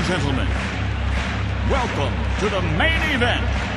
and gentlemen, welcome to the main event.